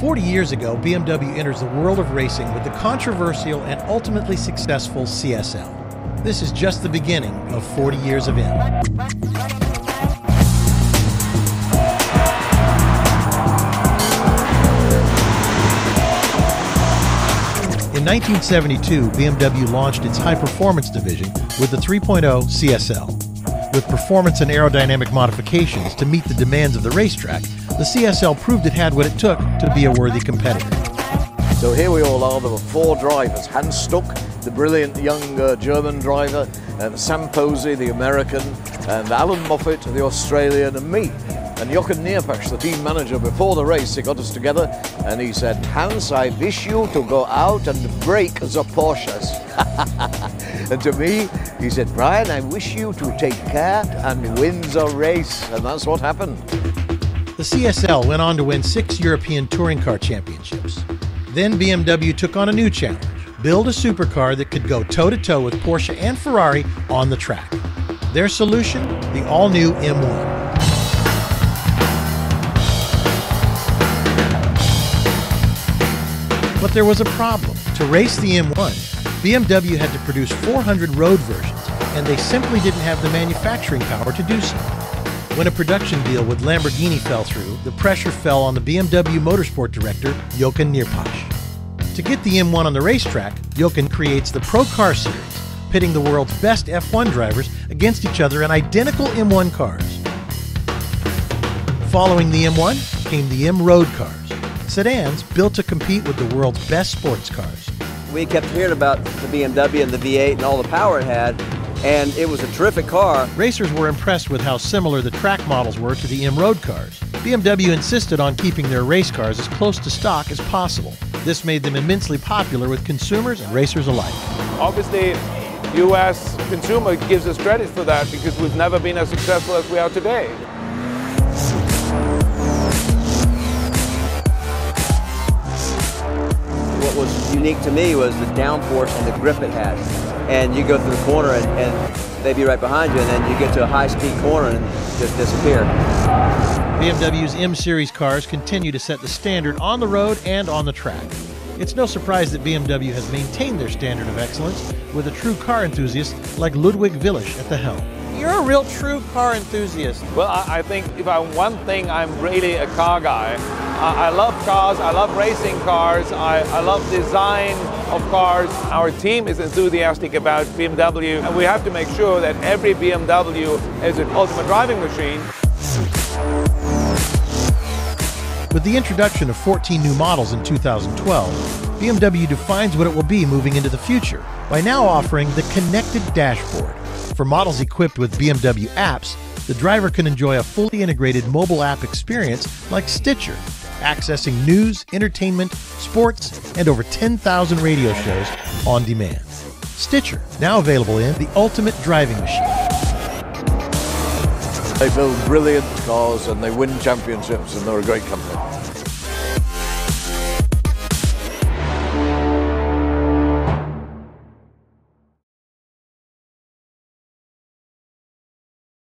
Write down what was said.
40 years ago, BMW enters the world of racing with the controversial and ultimately successful CSL. This is just the beginning of 40 years of M. In 1972, BMW launched its high-performance division with the 3.0 CSL. With performance and aerodynamic modifications to meet the demands of the racetrack, the CSL proved it had what it took to be a worthy competitor. So here we all are, there were four drivers: Hans Stuck, the brilliant young German driver, and Sam Posey, the American, and Alan Moffitt, the Australian, and me. And Jochen Neerpasch, the team manager, before the race, he got us together and he said, "Hans, I wish you to go out and break the Porsches." And to me, he said, "Brian, I wish you to take care and win the race." And that's what happened. The CSL went on to win 6 European touring car championships. Then BMW took on a new challenge: build a supercar that could go toe-to-toe with Porsche and Ferrari on the track. Their solution, the all-new M1. But there was a problem. To race the M1, BMW had to produce 400 road versions, and they simply didn't have the manufacturing power to do so. When a production deal with Lamborghini fell through, the pressure fell on the BMW motorsport director, Jochen Neerpasch. To get the M1 on the racetrack, Jochen creates the Procar series, pitting the world's best F1 drivers against each other in identical M1 cars. Following the M1 came the M-Road cars, sedans built to compete with the world's best sports cars. We kept hearing about the BMW and the V8 and all the power it had, and it was a terrific car. Racers were impressed with how similar the track models were to the M-Road cars. BMW insisted on keeping their race cars as close to stock as possible. This made them immensely popular with consumers and racers alike. Obviously, U.S. consumer gives us credit for that because we've never been as successful as we are today. What was unique to me was the downforce and the grip it had. And you go through the corner and they'd be right behind you, and then you get to a high-speed corner and just disappear. BMW's M-Series cars continue to set the standard on the road and on the track. It's no surprise that BMW has maintained their standard of excellence with a true car enthusiast like Ludwig Villisch at the helm. You're a real true car enthusiast. Well, I think if I'm one thing, I'm really a car guy. I love cars, I love racing cars, I love design of cars. Our team is enthusiastic about BMW, and we have to make sure that every BMW is an ultimate driving machine. With the introduction of 14 new models in 2012, BMW defines what it will be moving into the future by now offering the connected dashboard. For models equipped with BMW apps, the driver can enjoy a fully integrated mobile app experience like Stitcher, accessing news, entertainment, sports, and over 10,000 radio shows on demand. Stitcher, now available in the ultimate driving machine. They build brilliant cars and they win championships, and they're a great company.